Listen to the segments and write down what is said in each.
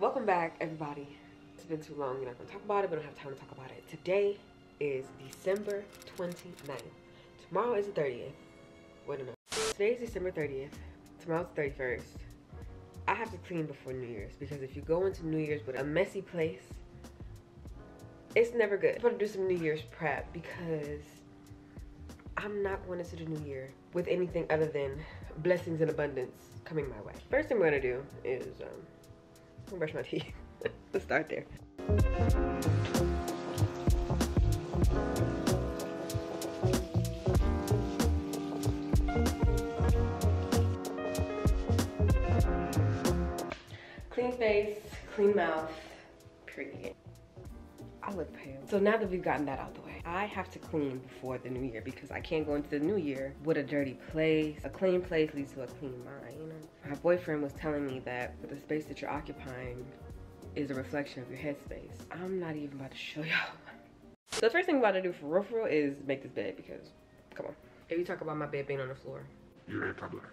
Welcome back, everybody. It's been too long. We're not gonna talk about it. We don't have time to talk about it. Today is December 29th. Tomorrow is the 30th. Wait a minute. Today is December 30th. Tomorrow's the 31st. I have to clean before New Year's, because if you go into New Year's with a messy place, it's never good. I'm going to do some New Year's prep, because I'm not going into the New Year with anything other than blessings and abundance coming my way. First thing we're going to do is I'm going to brush my teeth. Let's start there. Clean face, clean mouth, period. I look pale. So now that we've gotten that out the way, I have to clean before the new year, because I can't go into the new year with a dirty place. A clean place leads to a clean mind, you know? My boyfriend was telling me that the space that you're occupying is a reflection of your headspace. I'm not even about to show y'all. So the first thing I'm about to do for real is make this bed, because, come on. If you talk about my bed being on the floor, you're anti-black.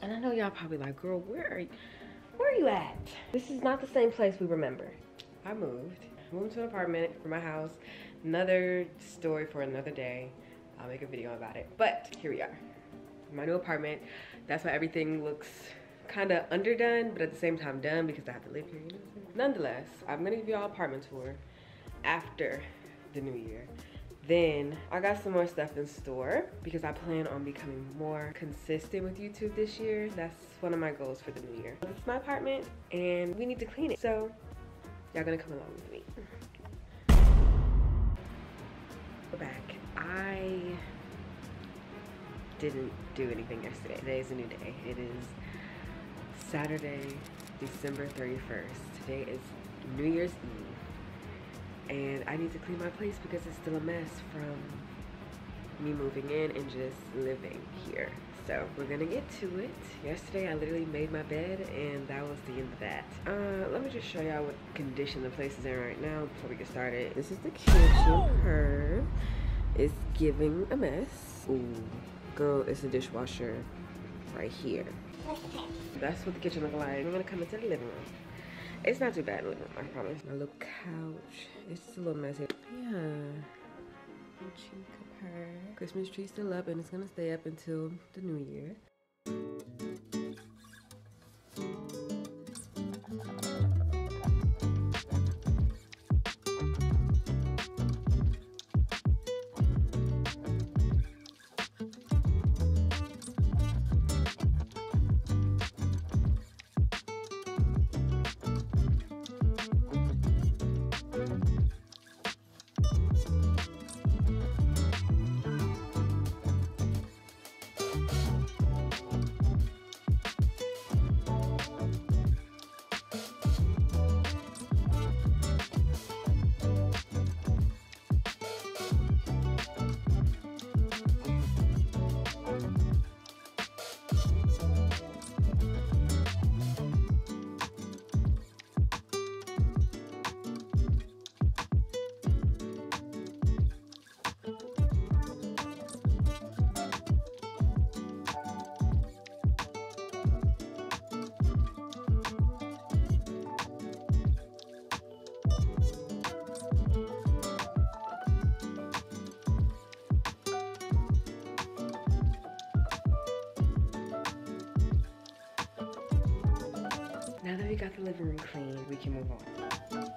And I know y'all probably like, girl, where are you at? This is not the same place we remember. I moved to an apartment from my house. Another story for another day. I'll make a video about it. But here we are, my new apartment. That's why everything looks kind of underdone, but at the same time done, because I have to live here, you know what I'm saying? Nonetheless, I'm gonna give y'all an apartment tour after the new year. Then I got some more stuff in store, because I plan on becoming more consistent with YouTube this year. That's one of my goals for the new year. This is my apartment and we need to clean it. So y'all gonna come along with me. We're back. I didn't do anything yesterday. Today is a new day. It is Saturday, December 31st. Today is New Year's Eve. And I need to clean my place, because it's still a mess from me moving in and just living here. So we're gonna get to it. Yesterday I literally made my bed and that was the end of that. Let me just show y'all what condition the place is in right now before we get started. This is the kitchen. Her is giving a mess. Ooh, girl, it's a dishwasher right here. That's what the kitchen looks like. I'm gonna come into the living room. It's not too bad, I promise. My little couch, it's just a little messy. Yeah, Christmas tree still up, and it's gonna stay up until the new year. Now that we got the living room clean, we can move on.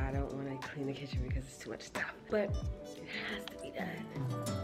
I don't want to clean the kitchen because it's too much stuff, but it has to be done.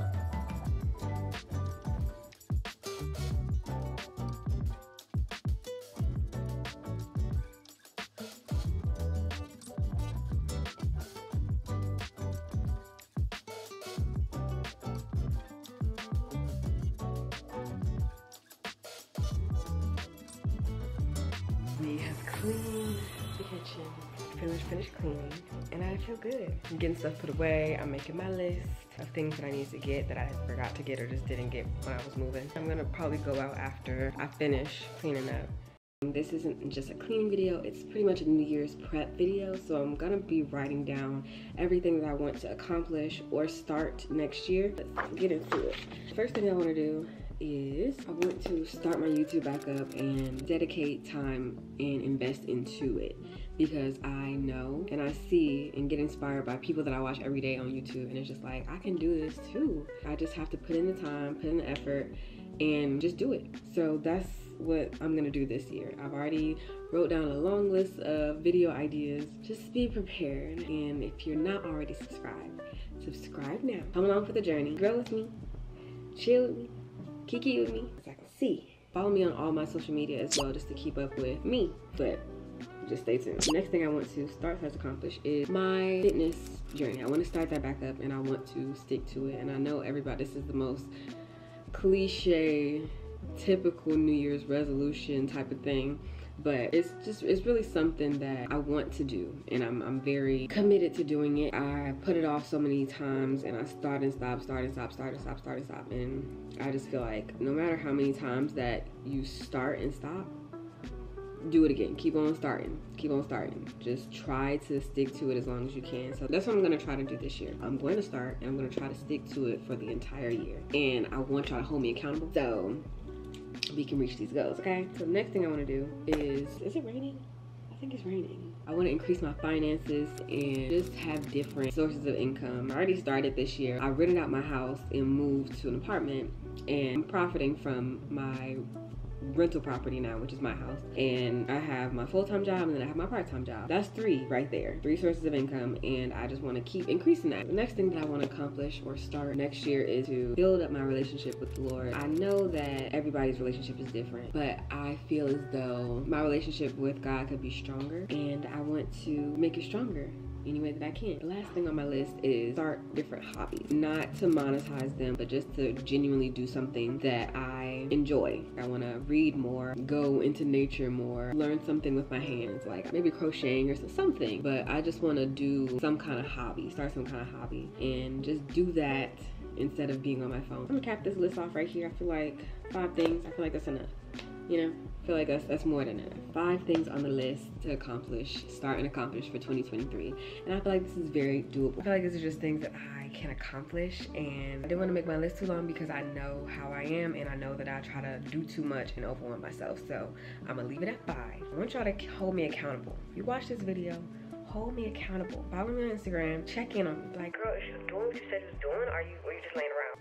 We have cleaned the kitchen, finished cleaning, and I feel good. I'm getting stuff put away. I'm making my list of things that I need to get that I forgot to get or just didn't get when I was moving. I'm gonna probably go out after I finish cleaning up This isn't just a cleaning video, it's pretty much a New Year's prep video, so I'm gonna be writing down everything that I want to accomplish or start next year. Let's get into it. First thing I want to do is I want to start my YouTube back up and dedicate time and invest into it, because I know and I see and get inspired by people that I watch every day on YouTube, and it's just like, I can do this too. I just have to put in the time, put in the effort, and just do it. So that's what I'm gonna do this year. I've already wrote down a long list of video ideas. Just be prepared, and if you're not already subscribed, subscribe now. Come along for the journey. Grow with me, chill with me, kiki with me, as I can see. Follow me on all my social media as well, just to keep up with me, but just stay tuned. Next thing I want to start slash accomplish is my fitness journey. I want to start that back up, and I want to stick to it. And I know everybody, this is the most cliche, typical New Year's resolution type of thing, but it's really something that I want to do, and I'm very committed to doing it. I put it off so many times, and I start and stop, and I just feel like no matter how many times that you start and stop, do it again. Keep on starting, keep on starting. Just try to stick to it as long as you can. So that's what I'm gonna try to do this year. I'm going to start, and I'm gonna try to stick to it for the entire year, and I want y'all to hold me accountable so we can reach these goals, okay? So the next thing I want to do is it raining? I think it's raining. I want to increase my finances and just have different sources of income. I already started this year. I rented out my house and moved to an apartment, and I'm profiting from my rental property now, which is my house, and I have my full-time job, and then I have my part-time job. That's three right there, three sources of income, and I just want to keep increasing that. The next thing that I want to accomplish or start next year is to build up my relationship with the Lord. I know that everybody's relationship is different, but I feel as though my relationship with God could be stronger, and I want to make it stronger any way that I can. The last thing on my list is start different hobbies. Not to monetize them, but just to genuinely do something that I enjoy. I want to read more, go into nature more, learn something with my hands, like maybe crocheting or something. But I just want to do some kind of hobby, start some kind of hobby, and just do that instead of being on my phone. I'm gonna cap this list off right here. I feel like 5 things, I feel like that's enough. You know, I feel like that's more than enough. 5 things on the list to accomplish, start and accomplish for 2023. And I feel like this is very doable. I feel like these are just things that I can accomplish, and I didn't want to make my list too long because I know how I am, and I know that I try to do too much and overwhelm myself. So I'm gonna leave it at 5. I want y'all to hold me accountable. If you watch this video, hold me accountable. Follow me on Instagram, check in on me. Like, girl, is you doing what you said you was doing, or are you just laying around?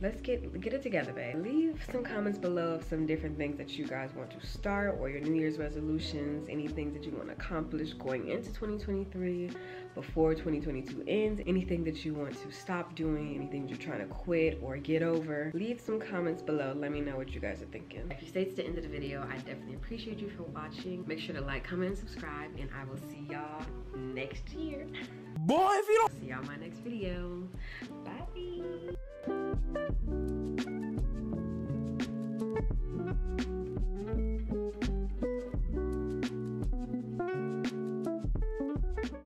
Let's get it together, babe. Leave some comments below of some different things that you guys want to start, or your New Year's resolutions, any things that you want to accomplish going into 2023, before 2022 ends, anything that you want to stop doing, anything that you're trying to quit or get over. Leave some comments below. Let me know what you guys are thinking. If you stayed to the end of the video, I definitely appreciate you for watching. Make sure to like, comment, and subscribe, and I will see y'all next year. Boy, if you don't see y'all in my next video. Bye.